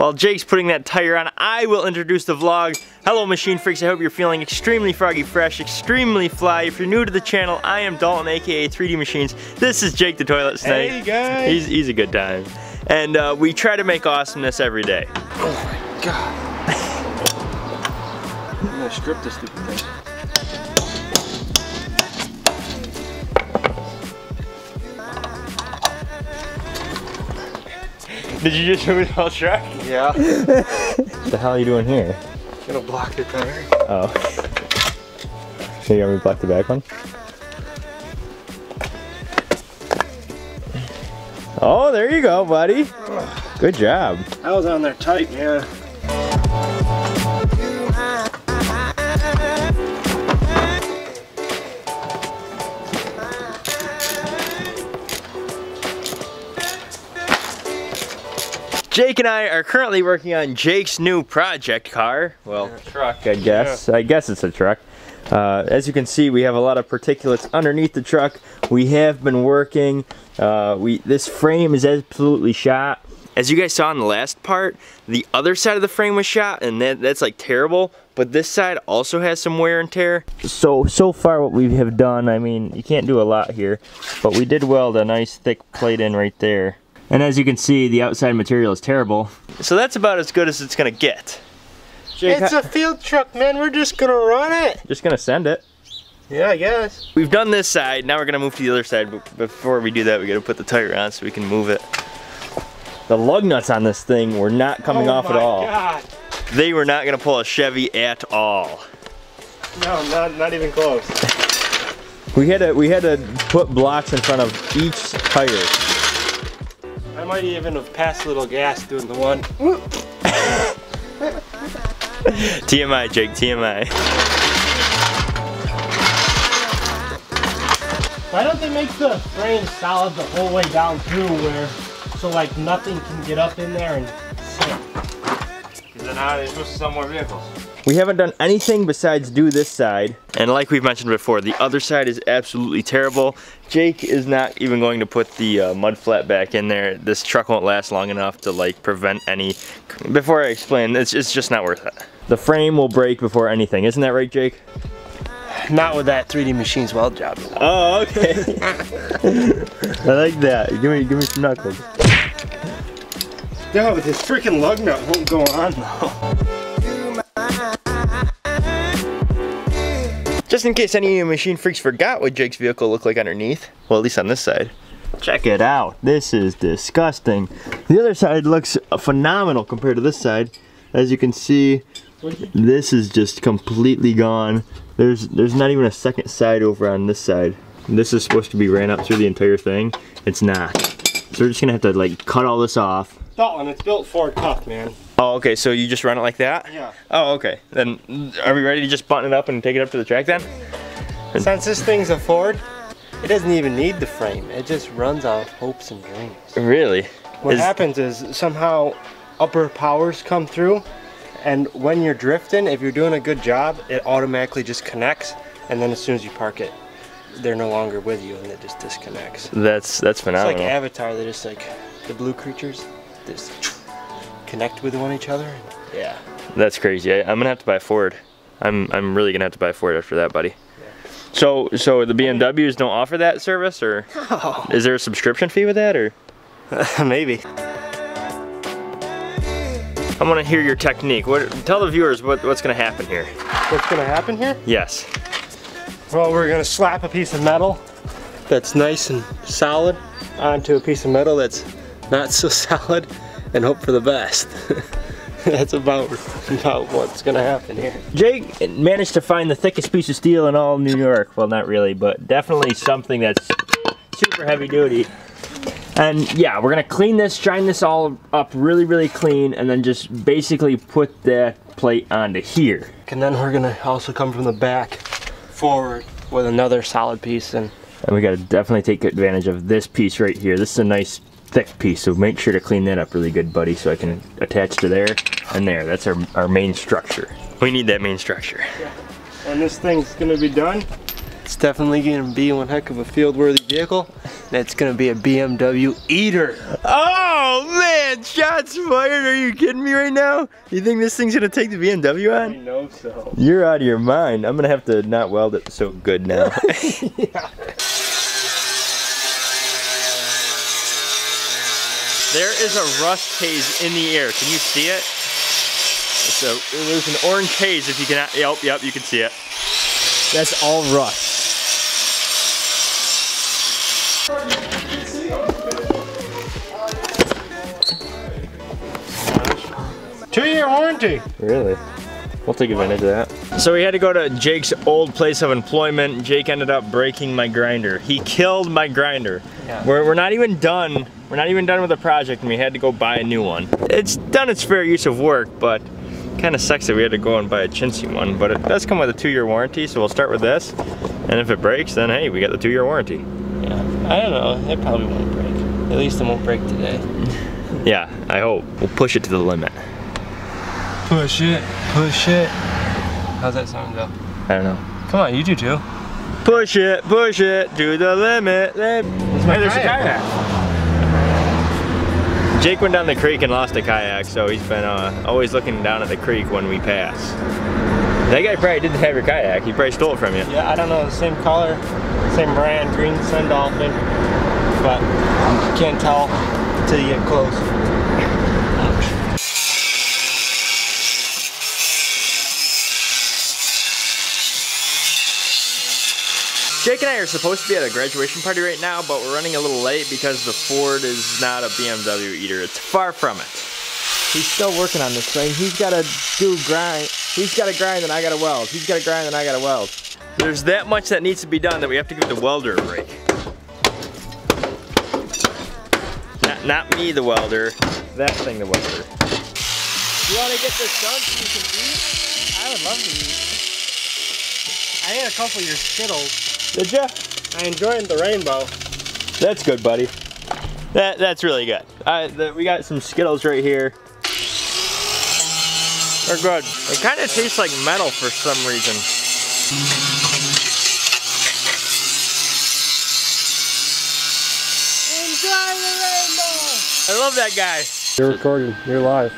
While Jake's putting that tire on, I will introduce the vlog. Hello machine freaks, I hope you're feeling extremely froggy fresh, extremely fly. If you're new to the channel, I am Dalton, aka 3D Machines. This is Jake the Toilet Snake. Hey guys! He's a good time. And we try to make awesomeness every day. Oh my god. I'm gonna strip this stupid thing. Did you just move the whole truck? Yeah. What the hell are you doing here? I'm gonna block the tire. Oh. So you want me to block the back one? Oh, there you go, buddy. Good job. I was on there tight, yeah. Jake and I are currently working on Jake's new project car. Well, truck, I guess. Yeah. I guess it's a truck. As you can see, we have a lot of particulates underneath the truck. We have been working. This frame is absolutely shot. As you guys saw in the last part, the other side of the frame was shot, and that's like terrible. But this side also has some wear and tear. So far what we have done, I mean, you can't do a lot here, but we did weld a nice thick plate in right there. And as you can see, the outside material is terrible. So that's about as good as it's gonna get. Jake, it's a field truck, man. We're just gonna run it. Just gonna send it. Yeah, I guess. We've done this side, now we're gonna move to the other side, but before we do that, we gotta put the tire on so we can move it. The lug nuts on this thing were not coming off at all. Oh my God. They were not gonna pull a Chevy at all. No, not even close. We had to put blocks in front of each tire. I might even have passed a little gas doing the one. TMI, Jake, TMI. Why don't they make the frame solid the whole way down through where, so like nothing can get up in there and sit? Because then how are they supposed to sell more vehicles? We haven't done anything besides do this side. And like we've mentioned before, the other side is absolutely terrible. Jake is not even going to put the mud flat back in there. This truck won't last long enough to like prevent any. Before I explain, it's just not worth it. The frame will break before anything. Isn't that right, Jake? Not with that 3D Machines weld job. Oh, okay. I like that. Give me some knuckles. No, this freaking lug nut won't go on though. Just in case any of you machine freaks forgot what Jake's vehicle looked like underneath, well, at least on this side. Check it out, this is disgusting. The other side looks phenomenal compared to this side. As you can see, this is just completely gone. There's not even a second side over on this side. This is supposed to be ran up through the entire thing. It's not. So we're just gonna have to like cut all this off. Dalton, it's built Ford tough, man. Oh, okay, so you just run it like that? Yeah. Oh, okay. Then, are we ready to just button it up and take it up to the track then? Since this thing's a Ford, it doesn't even need the frame. It just runs out of hopes and dreams. Really? What happens is somehow upper powers come through, and when you're drifting, if you're doing a good job, it automatically just connects, and then as soon as you park it, they're no longer with you, and it just disconnects. That's phenomenal. It's like Avatar, they're just like, the blue creatures, this. Connect with one each other. Yeah. That's crazy. I'm gonna have to buy a Ford. I'm really gonna have to buy a Ford after that, buddy. Yeah. So the BMWs don't offer that service, or is there a subscription fee with that, or maybe? I want to hear your technique. Tell the viewers what's gonna happen here. What's gonna happen here? Yes. Well, we're gonna slap a piece of metal that's nice and solid onto a piece of metal that's not so solid, and hope for the best. That's about what's gonna happen here. Jake managed to find the thickest piece of steel in all of New York. Well, not really, but definitely something that's super heavy duty. And yeah, we're gonna clean this, shine this all up really, really clean, and then just basically put that plate onto here. And then we're gonna also come from the back forward with another solid piece. And we gotta definitely take advantage of this piece right here. This is a nice thick piece, so make sure to clean that up really good, buddy, so I can attach to there and there. That's our main structure. We need that main structure. Yeah. And this thing's gonna be done It's definitely gonna be one heck of a field-worthy vehicle. That's gonna be a BMW Eater. Oh man, shots fired, are you kidding me right now? You think this thing's gonna take the BMW on? I know so. You're out of your mind. I'm gonna have to not weld it so good now. Yeah. There is a rust haze in the air. Can you see it? So there's an orange haze if you cannot, yep, you can see it. That's all rust. Two-year warranty. Really? We'll take advantage of that. So we had to go to Jake's old place of employment. Jake ended up breaking my grinder. He killed my grinder. Yeah. We're not even done. We're not even done with the project and we had to go buy a new one. It's done its fair use of work, but kind of sucks that we had to go and buy a chintzy one, but it does come with a 2-year warranty, so we'll start with this. And if it breaks, then hey, we got the 2-year warranty. Yeah, I don't know, it probably won't break. At least it won't break today. Yeah, I hope. We'll push it to the limit. Push it, push it. How's that sound go? I don't know. Come on, you do too. Push it, to the limit. There's a kayak. Jake went down the creek and lost a kayak, so he's been always looking down at the creek when we pass. That guy probably didn't have your kayak, he probably stole it from you. Yeah, I don't know, the same color, same brand, green Sun Dolphin, but you can't tell until you get close. Jake and I are supposed to be at a graduation party right now, but we're running a little late because the Ford is not a BMW Eater. It's far from it. He's still working on this thing. He's gotta grind. He's gotta grind and I gotta weld. He's gotta grind and I gotta weld. There's that much that needs to be done that we have to give the welder a break. Not me, the welder. That thing, the welder. You wanna get this done so you can eat? I would love to eat. I ate a couple of your Skittles. Did ya? I enjoyed the rainbow. That's good, buddy. That's really good. We got some Skittles right here. They're good. They kind of taste like metal for some reason. Enjoy the rainbow! I love that guy. You're recording. You're live.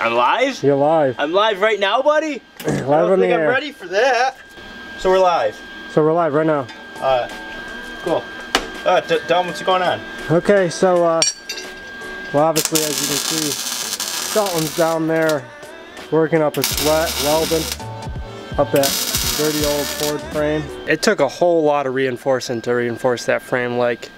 I'm live? You're live. I'm live right now, buddy? Live on the air. I don't think I'm ready for that. So we're live. So we're live right now. Cool. Dom, what's going on? Okay, so, well, obviously, as you can see, Dalton's down there working up a sweat, welding up that dirty old Ford frame. It took a whole lot of reinforcing to reinforce that frame. Like,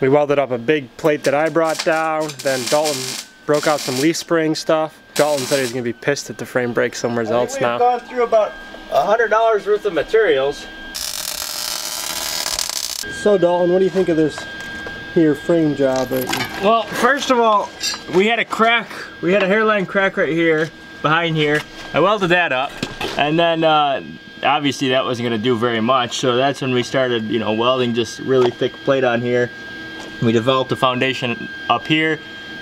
we welded up a big plate that I brought down, then Dalton broke out some leaf spring stuff. Dalton said he's going to be pissed if the frame breaks somewhere else now. We've gone through about $100 worth of materials. So Dalton, what do you think of this here frame job right here? Well, first of all, we had a crack. We had a hairline crack right here, behind here. I welded that up. And then, obviously that wasn't gonna do very much, so that's when we started, you know, welding just really thick plate on here. We developed a foundation up here,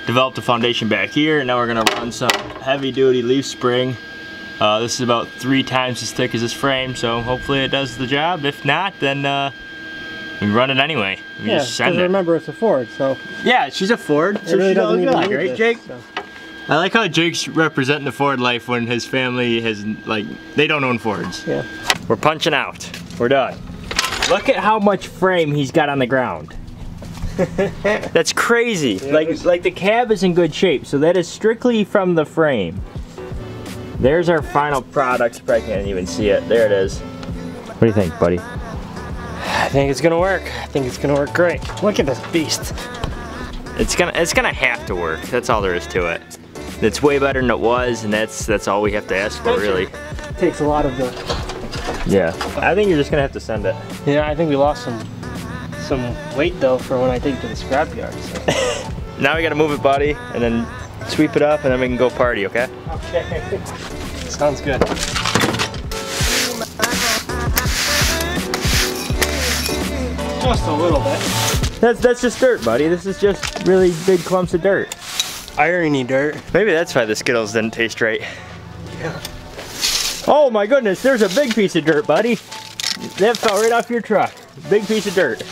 developed a foundation back here, and now we're gonna run some heavy-duty leaf spring. This is about 3 times as thick as this frame, so hopefully it does the job. If not, then, we run it anyway. We just send it. Remember, it's a Ford, so. Yeah, she's a Ford, so really she doesn't even like, right, Jake? So. I like how Jake's representing the Ford life when his family has, like, they don't own Fords. Yeah. We're punching out. We're done. Look at how much frame he's got on the ground. That's crazy. Yeah, like the cab is in good shape, so that is strictly from the frame. There's our final product. You probably can't even see it. There it is. What do you think, buddy? I think it's gonna work. I think it's gonna work great. Look at this beast. It's gonna have to work. That's all there is to it. It's way better than it was, and that's all we have to ask for, really. It takes a lot of the. Yeah. I think you're just gonna have to send it. Yeah, I think we lost some weight though for when I take it to the scrapyard. So. Now we gotta move it, buddy, and then sweep it up, and then we can go party. Okay? Okay. Sounds good. Just a little bit. That's just dirt, buddy. This is just really big clumps of dirt. Irony dirt. Maybe that's why the Skittles didn't taste right. Yeah. Oh my goodness, there's a big piece of dirt, buddy. That fell right off your truck. Big piece of dirt.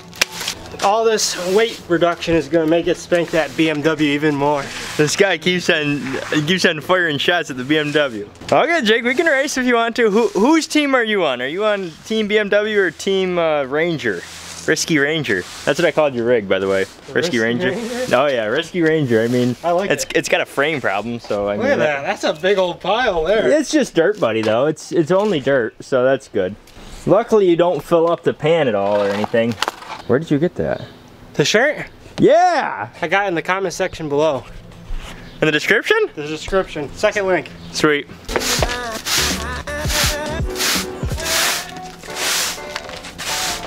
All this weight reduction is gonna make it spank that BMW even more. This guy keeps on firing shots at the BMW. Okay, Jake, we can race if you want to. Whose team are you on? Are you on team BMW or team Ranger? Risky Ranger. That's what I called your rig, by the way. Risky Ranger? Oh yeah, Risky Ranger. I mean, I like it's got a frame problem, so I mean. Look at that, that's a big old pile there. It's just dirt, buddy, though. It's only dirt, so that's good. Luckily, you don't fill up the pan at all or anything. Where did you get that? The shirt? Yeah! I got it in the comment section below. In the description? The description. Second link. Sweet.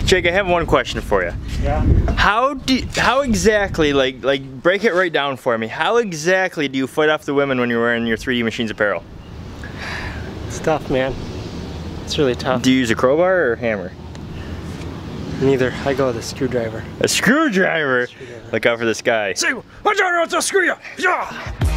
Jake, I have one question for you. Yeah? How exactly, like break it right down for me, how exactly do you fight off the women when you're wearing your 3D Machines apparel? It's tough, man. It's really tough. Do you use a crowbar or a hammer? Neither. I go with a screwdriver. A screwdriver? Look out for this guy. See, what's on? What's a screw? Yeah.